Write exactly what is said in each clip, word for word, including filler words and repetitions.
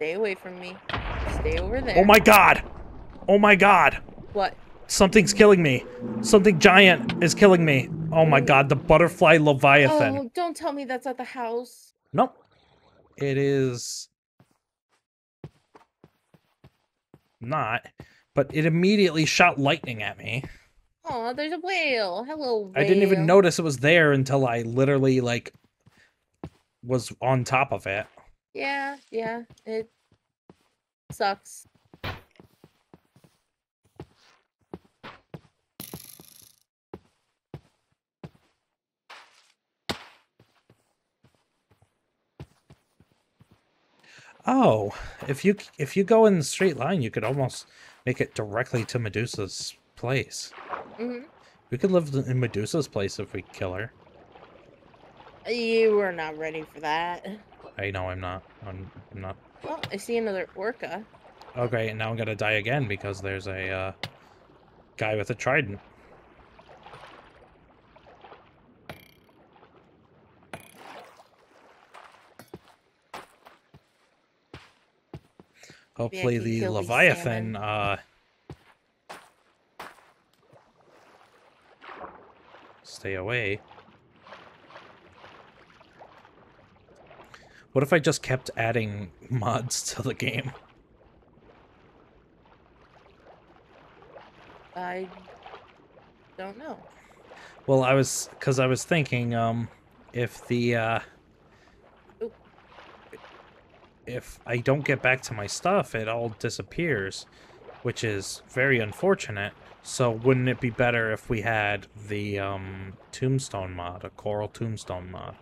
Stay away from me. Stay over there. Oh my god! Oh my god! What? Something's killing me. Something giant is killing me. Oh my god, the butterfly leviathan. Oh, don't tell me that's at the house. Nope. It is... not. But it immediately shot lightning at me. Oh, there's a whale. Hello, whale. I didn't even notice it was there until I literally, like, was on top of it. Yeah, yeah. It sucks. Oh, if you if you go in the straight line, you could almost make it directly to Medusa's place. Mm-hmm. We could live in Medusa's place if we kill her. You were not ready for that. I know I'm not. I'm, I'm not. Well, I see another orca. Okay, and now I'm gonna die again because there's a uh, guy with a trident. Hopefully the Leviathan, uh, stay away. What if I just kept adding mods to the game? I don't know. Well, I was, because I was thinking, um, if the, uh... if I don't get back to my stuff, it all disappears, which is very unfortunate. So wouldn't it be better if we had the um, tombstone mod, a coral tombstone mod?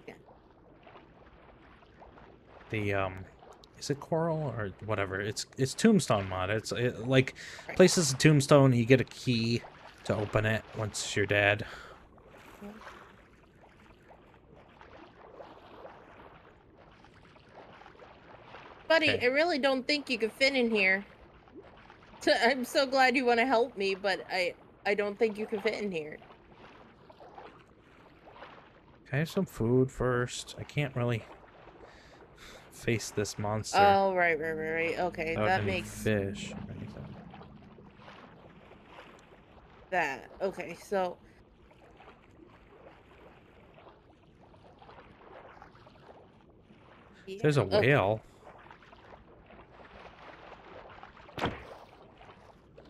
Okay. The um, is it coral or whatever? It's it's tombstone mod. It's it, like right. Places a tombstone, you get a key to open it once you're dead. Yeah. Buddy, okay. I really don't think you could fit in here. I'm so glad you want to help me, but I, I don't think you can fit in here. Can I have some food first? I can't really face this monster. Oh, right, right, right, right. Okay, that makes... fish or anything. That. Okay, so... yeah. There's a whale. Okay.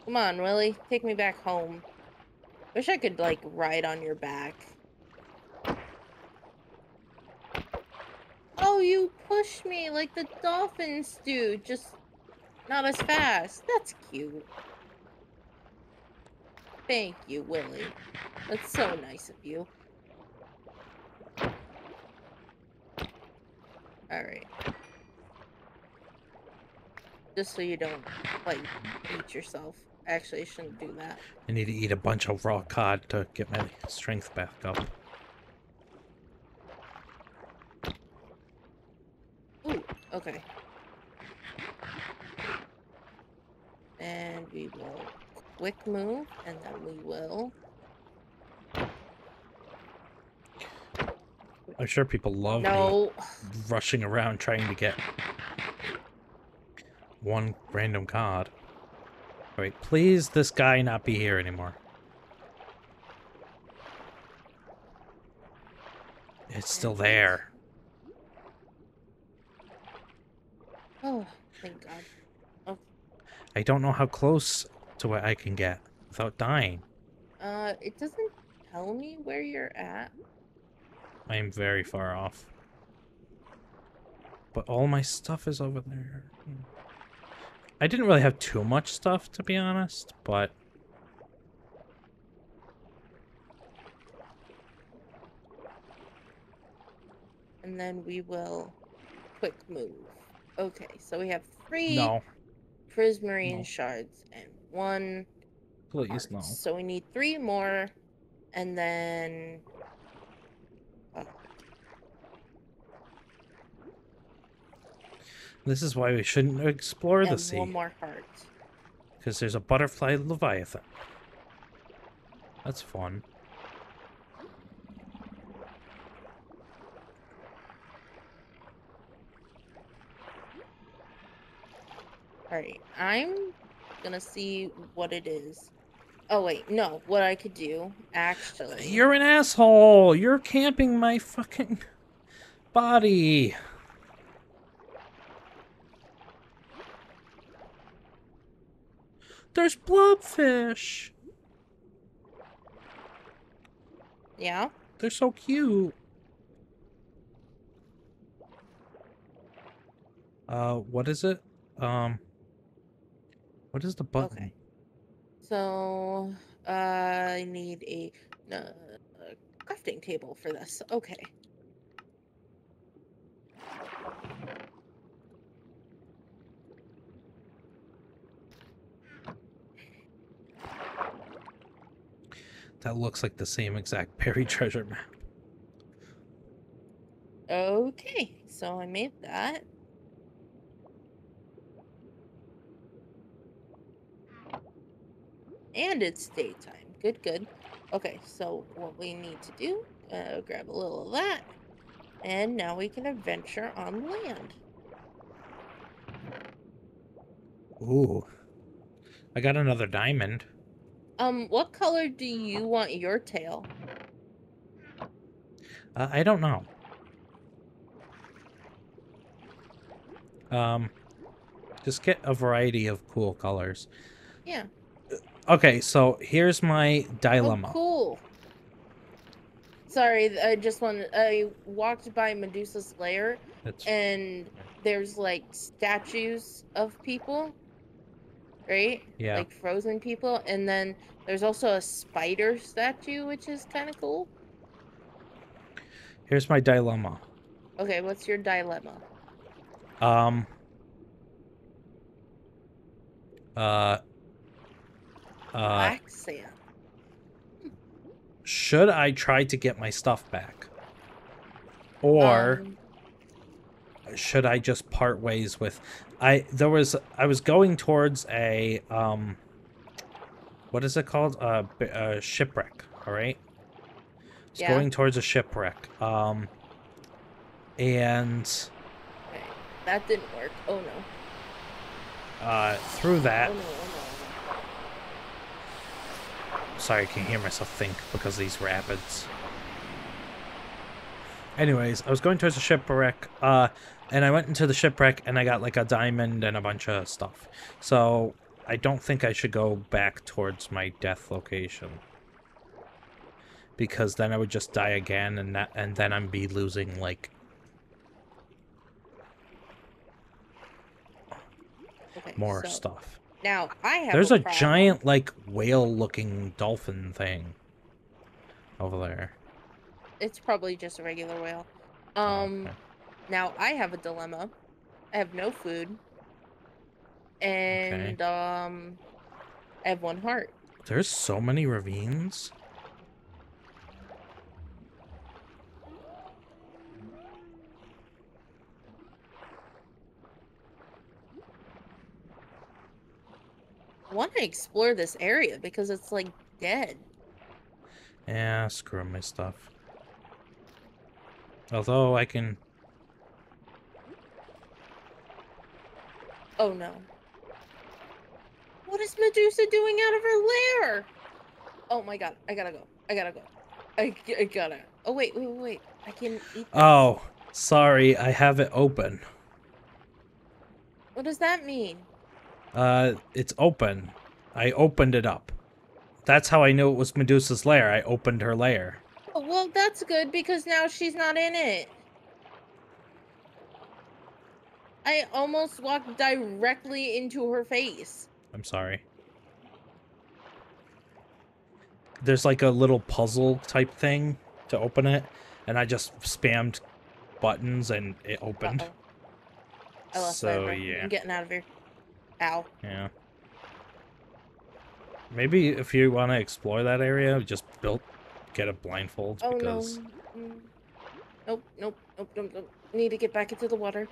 Come on, Willie. Take me back home. Wish I could, like, ride on your back. Oh, you push me like the dolphins do. Just not as fast. That's cute. Thank you, Willie. That's so nice of you. Alright. Just so you don't, like, eat yourself. Actually, I shouldn't do that. I need to eat a bunch of raw cod to get my strength back up. Ooh, okay. And we will quick move, and then we will... I'm sure people love no. me rushing around trying to get one random cod. Alright, please this guy not be here anymore. It's still there. Oh, thank God. Oh. I don't know how close to what I can get without dying. Uh, it doesn't tell me where you're at. I am very far off. But all my stuff is over there. I didn't really have too much stuff, to be honest, but... and then we will quick move. Okay, so we have three no. prismarine no. shards and one... please, no. So we need three more, and then... oh. This is why we shouldn't explore and the sea. One more heart. Because there's a butterfly leviathan. That's fun. Alright, I'm gonna see what it is. Oh, wait, no. What I could do, actually. You're an asshole! You're camping my fucking body! There's blobfish! Yeah? They're so cute. Uh, what is it? Um, what is the button? Okay. So, uh, I need a, uh, a crafting table for this. Okay. That looks like the same exact buried treasure map. Okay, so I made that. And it's daytime. Good, good. Okay, so what we need to do, uh, grab a little of that. And now we can adventure on land. Ooh. I got another diamond. Um, what color do you want your tail? Uh, I don't know. Um, just get a variety of cool colors. Yeah. Okay, so here's my dilemma. Oh, cool. Sorry, I just wanted. I walked by Medusa's lair, That's... and there's like statues of people. Right? Yeah. Like frozen people. And then there's also a spider statue, which is kind of cool. Here's my dilemma. Okay, what's your dilemma? Um. Uh. Uh. Black sand. Should I try to get my stuff back? Or. Um. Should I just part ways with... I there was I was going towards a um what is it called uh, a shipwreck, all right? It's yeah. going towards a shipwreck. Um and okay. That didn't work. Oh no. Uh through that. Oh, no, oh, no. Sorry, I can't hear myself think because of these rapids. Anyways, I was going towards a shipwreck, uh, and I went into the shipwreck, and I got, like, a diamond and a bunch of stuff. So, I don't think I should go back towards my death location. Because then I would just die again, and that, and then I'd be losing, like... Okay, more so stuff. Now, I have There's a, a giant, like, whale-looking dolphin thing over there. It's probably just a regular whale. Um, okay. Now I have a dilemma. I have no food. And, okay. um, I have one heart. There's so many ravines. I want to explore this area because it's, like, dead. Yeah, screw my stuff. Although I can... Oh no. What is Medusa doing out of her lair? Oh my god, I gotta go. I gotta go. I, I gotta... Oh wait, wait, wait. I can eat... Oh, sorry. I have it open. What does that mean? Uh, it's open. I opened it up. That's how I knew it was Medusa's lair. I opened her lair. Well, that's good, because now she's not in it. I almost walked directly into her face. I'm sorry. There's like a little puzzle type thing to open it, and I just spammed buttons and it opened. Uh-oh. I lost so, yeah. I'm getting out of here. Ow. Yeah. Maybe if you want to explore that area, just build... Get a blindfold oh, because. No. Nope, nope, nope, nope, nope. Need to get back into the water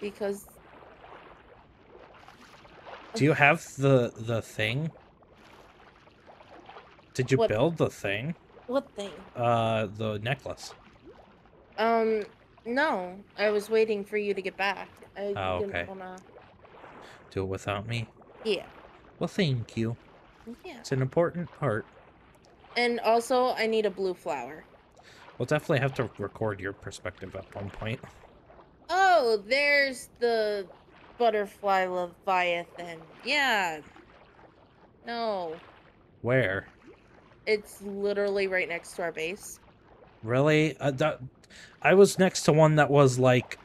because. Do you have the the thing? Did you what? build the thing? What thing? Uh, the necklace. Um, no. I was waiting for you to get back. I oh, didn't okay. wanna. Do it without me? Yeah. Well, thank you. Yeah. It's an important part. And also, I need a blue flower. We'll definitely have to record your perspective at one point. Oh, there's the butterfly leviathan. Yeah. No. Where? It's literally right next to our base. Really? Uh, that, I was next to one that was, like,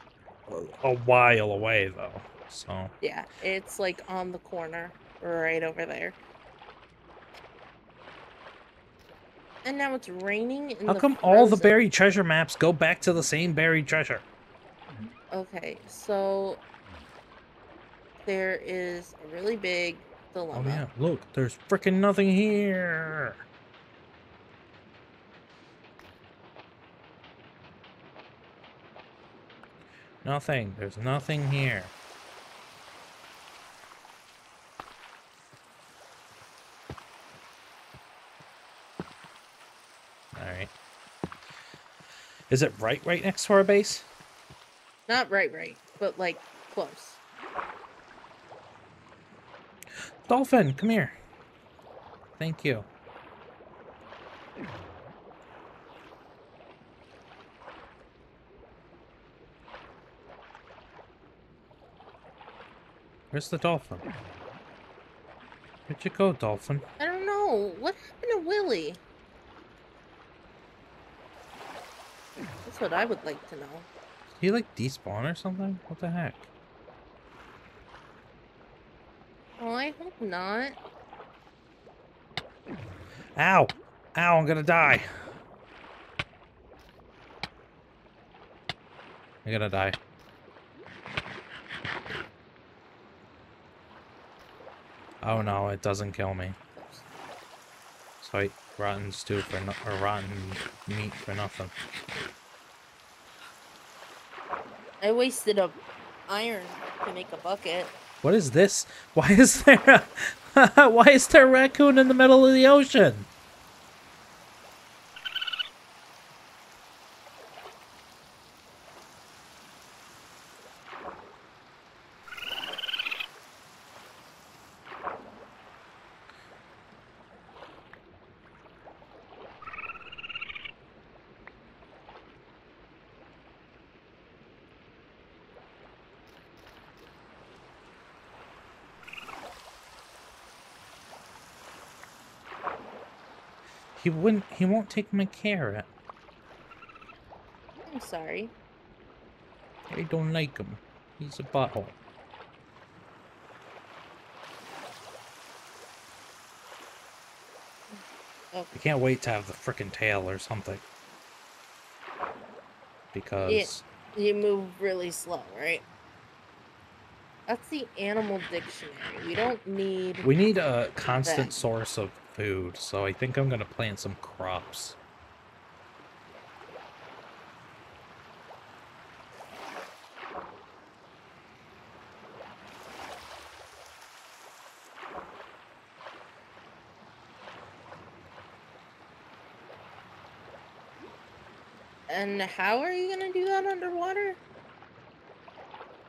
a while away, though. So. Yeah, it's, like, on the corner. Right over there. And now it's raining in the frozen. How come all the buried treasure maps go back to the same buried treasure? Okay, so there is a really big dilemma. Oh yeah, look, there's frickin' nothing here. Nothing. There's nothing here. Alright. Is it right right next to our base? Not right right, but like close. Dolphin, come here. Thank you. Where's the dolphin? Where'd you go, dolphin? I don't know. What happened to Willie? That's what I would like to know. Did he like despawn or something? What the heck? Oh, I hope not. Ow! Ow, I'm gonna die. I'm gonna die. Oh no, it doesn't kill me. So I eat rotten stew for no or rotten meat for nothing. I wasted a iron to make a bucket. What is this? Why is there a, why is there a raccoon in the middle of the ocean? He wouldn't. He won't take my carrot. I'm sorry. I don't like him. He's a butthole. Okay. I can't wait to have the frickin' tail or something. Because yeah, you move really slow, right? That's the animal dictionary. We don't need. We need a constant that. source of food, so I think I'm gonna plant some crops. And how are you gonna do that underwater?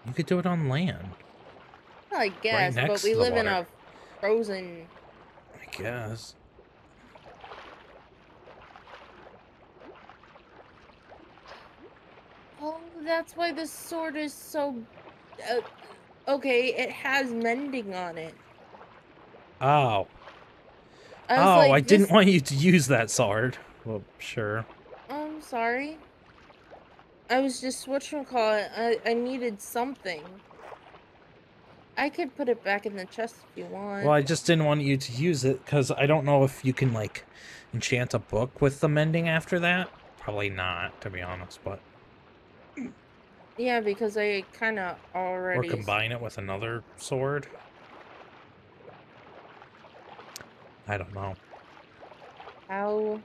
You could do it on land. Well, I guess, right but we live water. in a frozen. I guess. Oh, that's why the sword is so. Uh, okay, it has mending on it. Oh. I oh, like, I this... didn't want you to use that sword. Well, sure. I'm sorry. I was just whatchamacallit. I I needed something. I could put it back in the chest if you want. Well, I just didn't want you to use it because I don't know if you can, like, enchant a book with the mending after that. Probably not, to be honest, but... Yeah, because I kind of already... Or combine it with another sword. I don't know. How?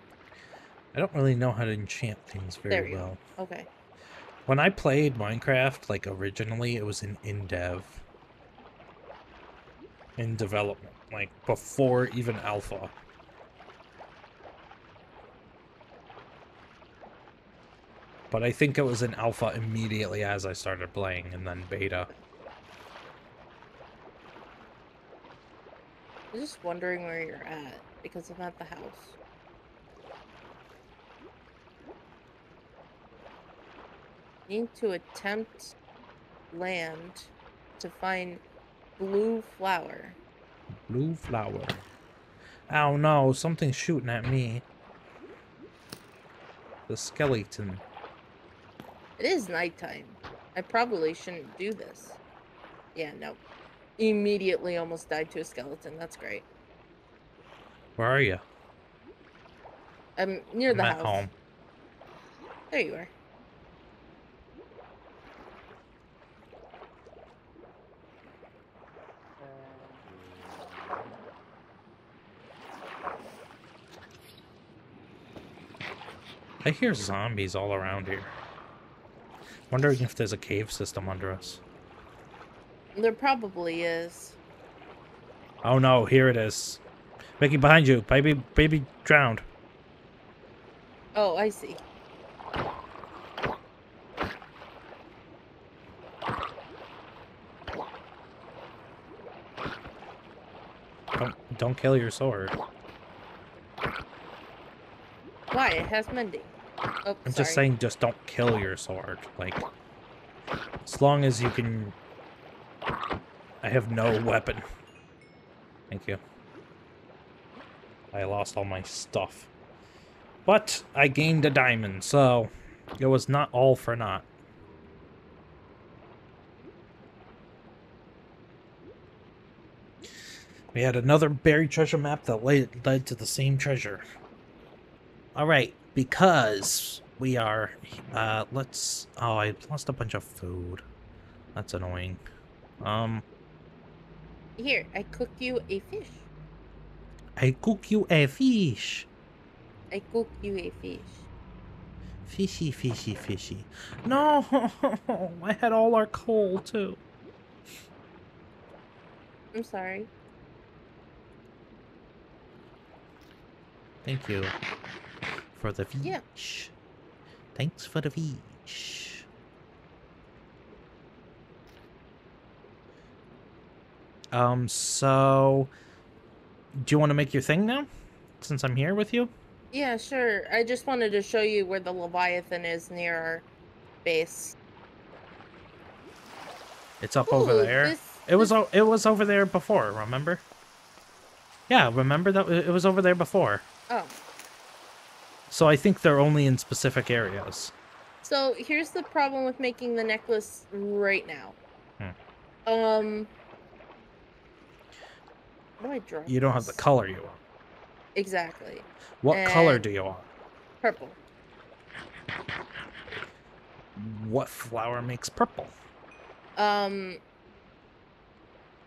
I don't really know how to enchant things very well. There you go. Okay. When I played Minecraft, like, originally, it was in in-dev. In development, like before even alpha. But I think it was in alpha immediately as I started playing and then beta. I'm just wondering where you're at, because I'm at the house. Need to attempt land to find blue flower. Blue flower. Oh no, something's shooting at me. The skeleton. It is nighttime. I probably shouldn't do this. Yeah, nope. Immediately almost died to a skeleton. That's great. Where are you? I'm near I'm the at house. Home. There you are. I hear zombies all around here. Wondering if there's a cave system under us. There probably is. Oh no, here it is. Mickey, behind you. Baby, baby drowned. Oh, I see. Don't, don't kill your sword. Why? It has mending. Oh, I'm sorry. Just saying, just don't kill your sword. Like, as long as you can... I have no weapon. Thank you. I lost all my stuff. But I gained a diamond, so it was not all for naught. We had another buried treasure map that led to the same treasure. Alright, because we are... Uh, let's... Oh, I lost a bunch of food. That's annoying. Um... Here, I cook you a fish. I cook you a fish. I cook you a fish. Fishy, fishy, fishy. No! I had all our coal, too. I'm sorry. Thank you for the fish. Yeah. Thanks for the fish. Um, so, do you want to make your thing now, since I'm here with you? Yeah, sure. I just wanted to show you where the Leviathan is near our base. It's up Ooh, over there. This, it this... was it was over there before, remember? Yeah, remember that it was over there before. Oh. So I think they're only in specific areas. So here's the problem with making the necklace right now. Hmm. Um... Do I draw you don't this? Have the color you want. Exactly. What and color do you want? Purple. What flower makes purple? Um,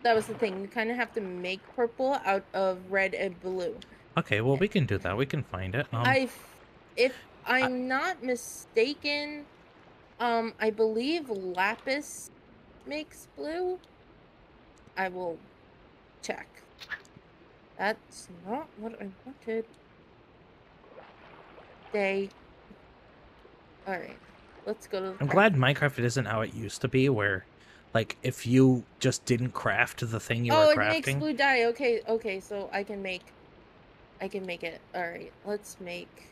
that was the thing. You kind of have to make purple out of red and blue. Okay, well, we can do that. We can find it. Um, I, if I'm I, not mistaken, um, I believe lapis makes blue. I will check. That's not what I wanted. Day. Alright. Let's go to the I'm park. glad Minecraft isn't how it used to be, where, like, if you just didn't craft the thing you oh, were crafting. Oh, it makes blue dye. Okay, okay, so I can make... I can make it. Alright, let's make...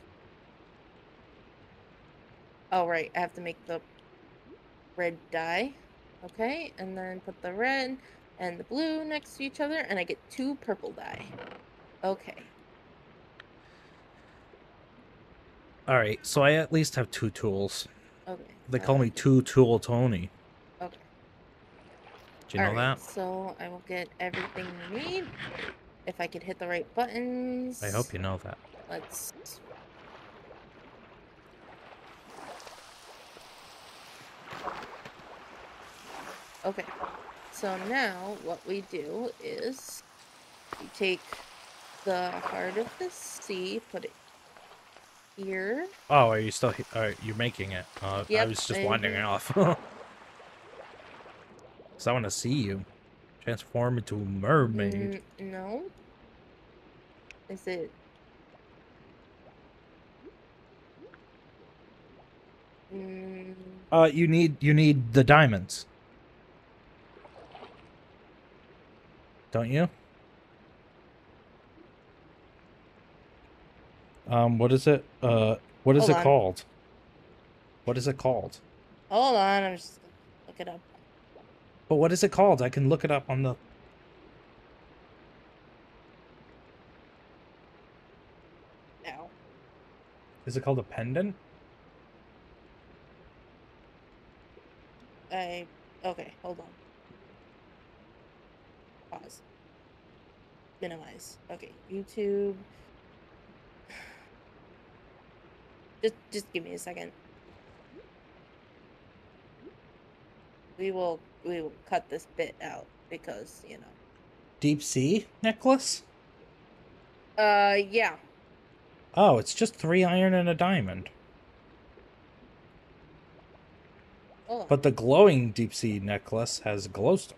Oh, right. I have to make the red dye. Okay, and then put the red... and the blue next to each other, and I get two purple dye. Okay. Alright, so I at least have two tools. Okay. They call me Two Tool Tony. Okay. Do you know that? So I will get everything you need. If I could hit the right buttons. I hope you know that. Let's... Okay. So now, what we do is we take the heart of the sea, put it here. Oh, are you still here? Right, you're making it. Uh, yep, I was just wandering off. Because I want to see you transform into a mermaid. Mm, no. Is it? Mm. Uh, you need you need the diamonds. Don't you? Um, what is it? Uh, what is Hold it on. called? What is it called? Hold on, I'm just gonna look it up. But what is it called? I can look it up on the... No. Is it called a pendant? I... Okay, hold on. Pause. Minimize. Okay, YouTube. Just, just give me a second. We will, we will cut this bit out because, you know. Deep sea necklace? Uh, yeah. Oh, it's just three iron and a diamond. Oh. But the glowing deep sea necklace has glowstone.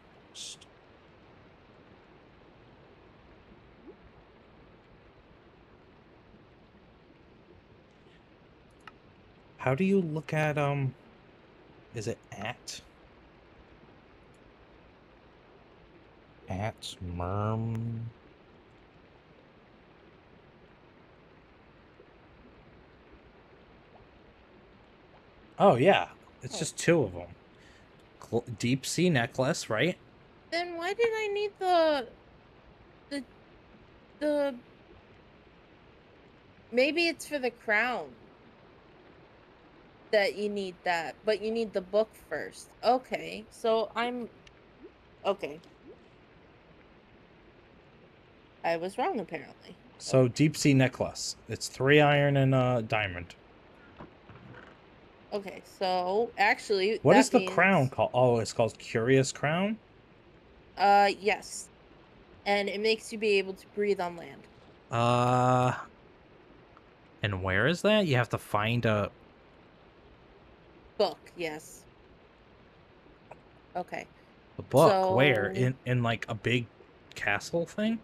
How do you look at, um, is it at? At merm. Oh, yeah. It's oh. just two of them. Gl deep sea necklace, right? Then why did I need the... The... The... Maybe it's for the crown. That you need that, but you need the book first. Okay, so I'm okay. I was wrong apparently. So deep sea necklace. It's three iron and a diamond. Okay, so actually, what is the crown called? Oh, it's called Curious Crown. Uh, yes, and it makes you be able to breathe on land. Uh, and where is that? You have to find a. Book, yes. Okay. The book, so, where? In in like a big castle thing?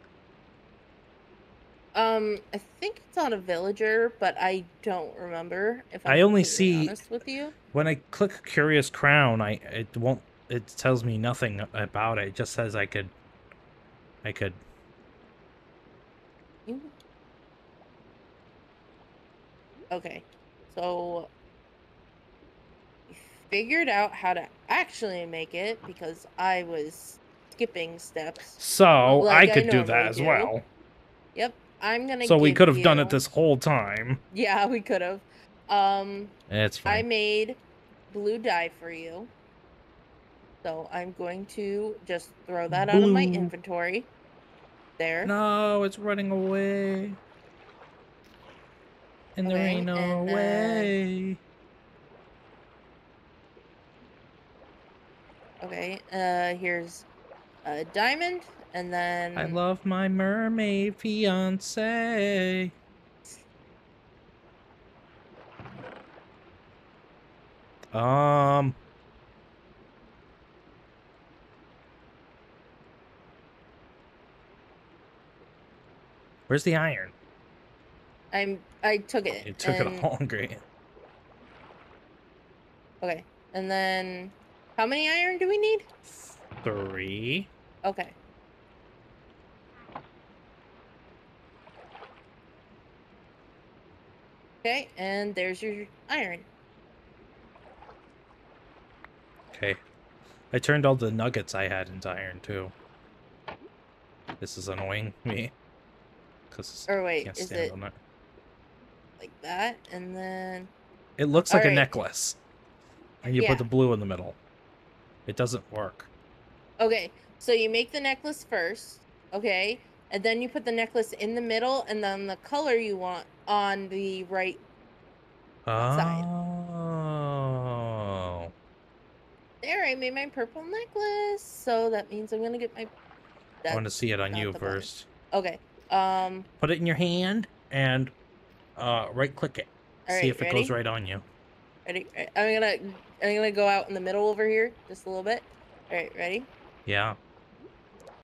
Um, I think it's on a villager, but I don't remember. If I'm I only see honest with you. When I click Curious Crown, I it won't it tells me nothing about it. It just says I could I could you... Okay. So figured out how to actually make it because I was skipping steps. So like I could I do that as do. well. Yep, I'm gonna. So give we could have you... done it this whole time. Yeah, we could have. Um, it's fine. I made blue dye for you, so I'm going to just throw that blue. out of my inventory. There. No, it's running away. And okay, there ain't no and, uh... way. Okay, uh, here's a diamond, and then... I love my mermaid fiancé. Um... Where's the iron? I'm... I took it. You took and... it all, great. Okay, and then... How many iron do we need? Three. Okay. Okay, and there's your iron. Okay. I turned all the nuggets I had into iron, too. This is annoying me. Cause or wait, I can't stand is it, on it like that? And then... It looks all like right. a necklace. And you yeah. put the blue in the middle. It doesn't work. Okay, so you make the necklace first, okay? And then you put the necklace in the middle and then the color you want on the right oh. side. Oh. There, I made my purple necklace. So that means I'm going to get my... That's I want to see it on you first. Button. Okay. Um. Put it in your hand and uh, right-click it. All right, see if ready? it goes right on you. Ready? I'm going to... I'm gonna go out in the middle over here, just a little bit. All right, ready? Yeah.